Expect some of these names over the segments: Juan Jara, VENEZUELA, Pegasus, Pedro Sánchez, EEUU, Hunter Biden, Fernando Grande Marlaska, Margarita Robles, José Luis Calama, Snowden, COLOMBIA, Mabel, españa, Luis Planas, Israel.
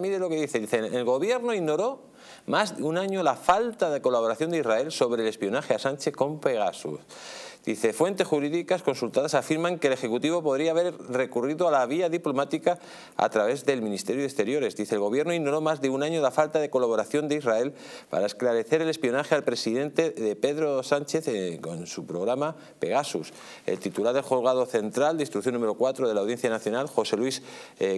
Mire lo que dice, el gobierno ignoró más de un año la falta de colaboración de Israel sobre el espionaje a Sánchez con Pegasus. Dice, fuentes jurídicas consultadas afirman que el Ejecutivo podría haber recurrido a la vía diplomática a través del Ministerio de Exteriores. Dice, el gobierno ignoró más de un año la falta de colaboración de Israel para esclarecer el espionaje al presidente de Pedro Sánchez con su programa Pegasus. El titular del Juzgado Central de Instrucción número 4 de la Audiencia Nacional, José Luis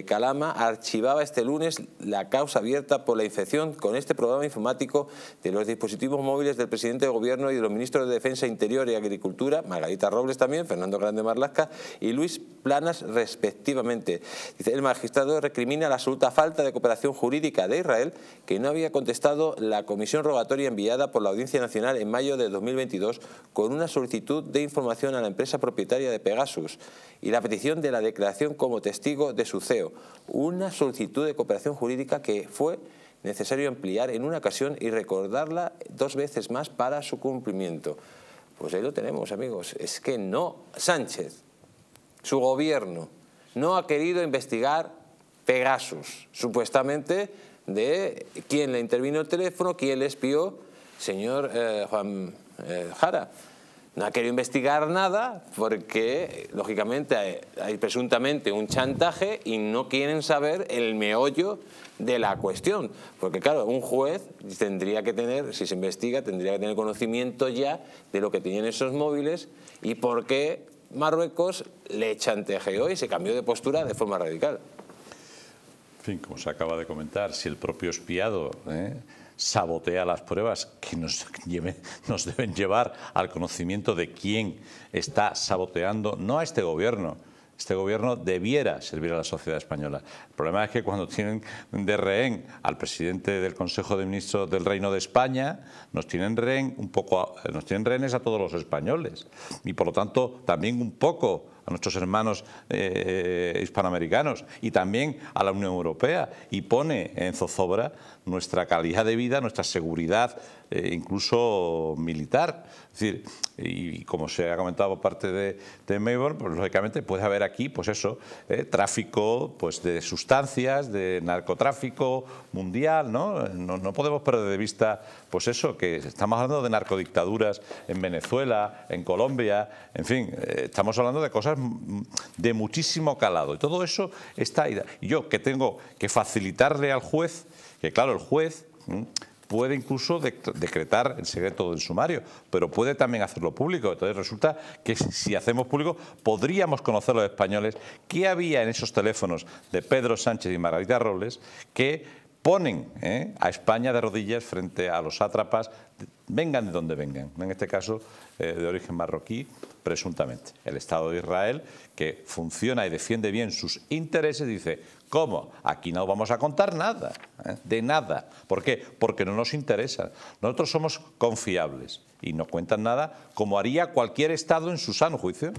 Calama, archivaba este lunes la causa abierta por la infección con este programa informático de los dispositivos móviles del presidente del gobierno y de los ministros de Defensa, Interior y Agricultura, Margarita Robles también, Fernando Grande Marlaska y Luis Planas respectivamente. Dice, el magistrado recrimina la absoluta falta de cooperación jurídica de Israel, que no había contestado la comisión rogatoria enviada por la Audiencia Nacional en mayo de 2022 con una solicitud de información a la empresa propietaria de Pegasus y la petición de la declaración como testigo de su CEO, una solicitud de cooperación jurídica que fue necesario ampliar en una ocasión y recordarla dos veces más para su cumplimiento. Pues ahí lo tenemos, amigos. Es que no, Sánchez, su gobierno, no ha querido investigar Pegasus, supuestamente de quién le intervino el teléfono, quién le espió, señor Juan Jara. No ha querido investigar nada porque, lógicamente, hay presuntamente un chantaje y no quieren saber el meollo de la cuestión. Porque, claro, un juez tendría que tener, si se investiga, tendría que tener conocimiento ya de lo que tenían esos móviles y por qué Marruecos le chantajeó y se cambió de postura de forma radical. En fin, como se acaba de comentar, si el propio espiado sabotea las pruebas que nos deben llevar al conocimiento de quién está saboteando, no a este gobierno. Este gobierno debiera servir a la sociedad española. El problema es que cuando tienen de rehén al presidente del Consejo de Ministros del Reino de España, nos tienen rehenes a todos los españoles y por lo tanto también un poco a nuestros hermanos hispanoamericanos y también a la Unión Europea, y pone en zozobra nuestra calidad de vida, nuestra seguridad, incluso militar. Es decir, y como se ha comentado por parte de Mabel, pues lógicamente puede haber aquí, pues eso, tráfico pues de sustancias, de narcotráfico mundial, ¿no? No podemos perder de vista, pues eso, que estamos hablando de narcodictaduras en Venezuela, en Colombia, en fin, estamos hablando de cosas de muchísimo calado. Y todo eso está ahí. Y yo que tengo que facilitarle al juez, que claro, el juez puede incluso decretar el secreto del sumario, pero puede también hacerlo público. Entonces resulta que si hacemos público podríamos conocer los españoles qué había en esos teléfonos de Pedro Sánchez y Margarita Robles que ponen a España de rodillas frente a los sátrapas, vengan de donde vengan, en este caso de origen marroquí, presuntamente. El Estado de Israel, que funciona y defiende bien sus intereses, dice, ¿cómo? Aquí no vamos a contar nada, de nada. ¿Por qué? Porque no nos interesa. Nosotros somos confiables y no cuentan nada, como haría cualquier Estado en su sano juicio.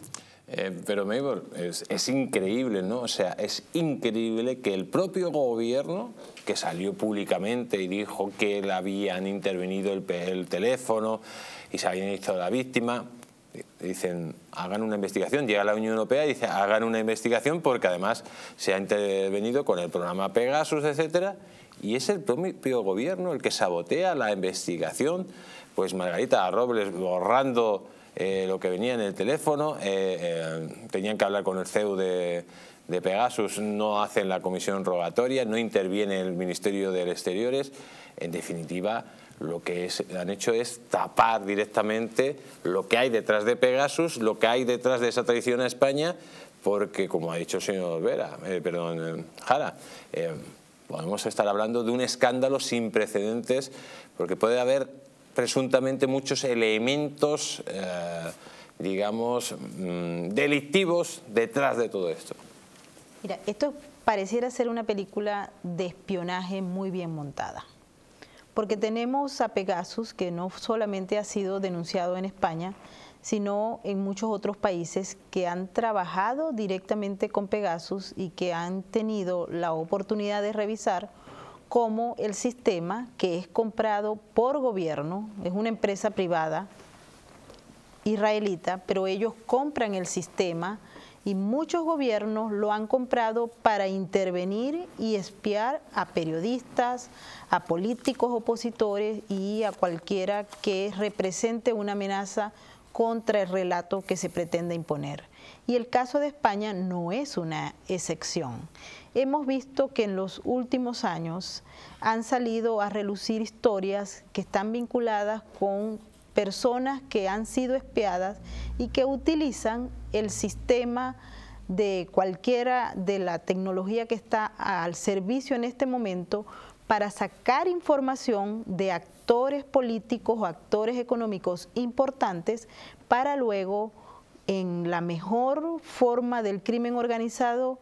Pero Mabel, es increíble, ¿no? O sea, es increíble que el propio gobierno, que salió públicamente y dijo que le habían intervenido el teléfono y se habían hecho la víctima, dicen, hagan una investigación. Llega la Unión Europea y dice, hagan una investigación porque además se ha intervenido con el programa Pegasus, etcétera. Y es el propio gobierno el que sabotea la investigación. Pues Margarita Robles borrando lo que venía en el teléfono, tenían que hablar con el CEO de Pegasus, no hacen la comisión rogatoria, no interviene el Ministerio de Exteriores. En definitiva, lo que han hecho es tapar directamente lo que hay detrás de Pegasus, lo que hay detrás de esa traición a España, porque como ha dicho el señor Jara, podemos estar hablando de un escándalo sin precedentes, porque puede haber presuntamente muchos elementos, digamos, delictivos detrás de todo esto. Mira, esto pareciera ser una película de espionaje muy bien montada. Porque tenemos a Pegasus, que no solamente ha sido denunciado en España, sino en muchos otros países que han trabajado directamente con Pegasus y que han tenido la oportunidad de revisar como el sistema que es comprado por gobierno, es una empresa privada israelita, pero ellos compran el sistema y muchos gobiernos lo han comprado para intervenir y espiar a periodistas, a políticos opositores y a cualquiera que represente una amenaza contra el relato que se pretende imponer. Y el caso de España no es una excepción. Hemos visto que en los últimos años han salido a relucir historias que están vinculadas con personas que han sido espiadas y que utilizan el sistema de cualquiera de la tecnología que está al servicio en este momento para sacar información de actores políticos o actores económicos importantes para luego, en la mejor forma del crimen organizado,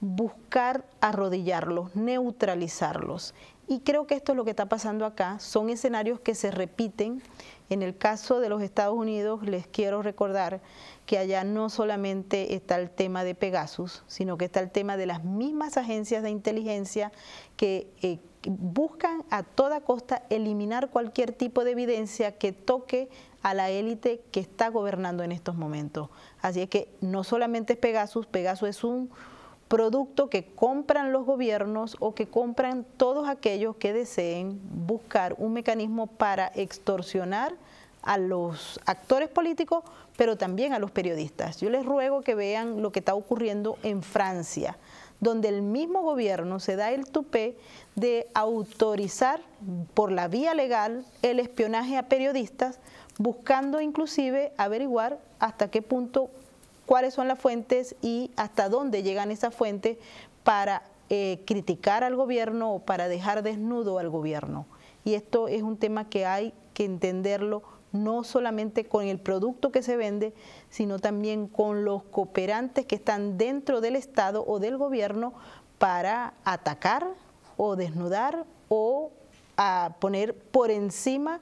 buscar arrodillarlos, neutralizarlos. Y creo que esto es lo que está pasando acá, son escenarios que se repiten. En el caso de los Estados Unidos, les quiero recordar que allá no solamente está el tema de Pegasus, sino que está el tema de las mismas agencias de inteligencia que buscan a toda costa eliminar cualquier tipo de evidencia que toque a la élite que está gobernando en estos momentos. Así es que no solamente es Pegasus, Pegasus es un producto que compran los gobiernos o que compran todos aquellos que deseen buscar un mecanismo para extorsionar a los actores políticos, pero también a los periodistas. Yo les ruego que vean lo que está ocurriendo en Francia, donde el mismo gobierno se da el tupé de autorizar por la vía legal el espionaje a periodistas, buscando inclusive averiguar hasta qué punto cuáles son las fuentes y hasta dónde llegan esas fuentes para criticar al gobierno o para dejar desnudo al gobierno. Y esto es un tema que hay que entenderlo no solamente con el producto que se vende, sino también con los cooperantes que están dentro del Estado o del gobierno para atacar o desnudar o a poner por encima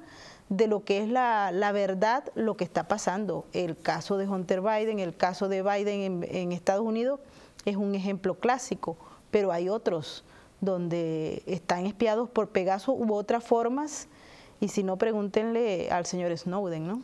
de lo que es la verdad, lo que está pasando. El caso de Hunter Biden, el caso de Biden en Estados Unidos es un ejemplo clásico, pero hay otros donde están espiados por Pegasus u otras formas, y si no, pregúntenle al señor Snowden, ¿no?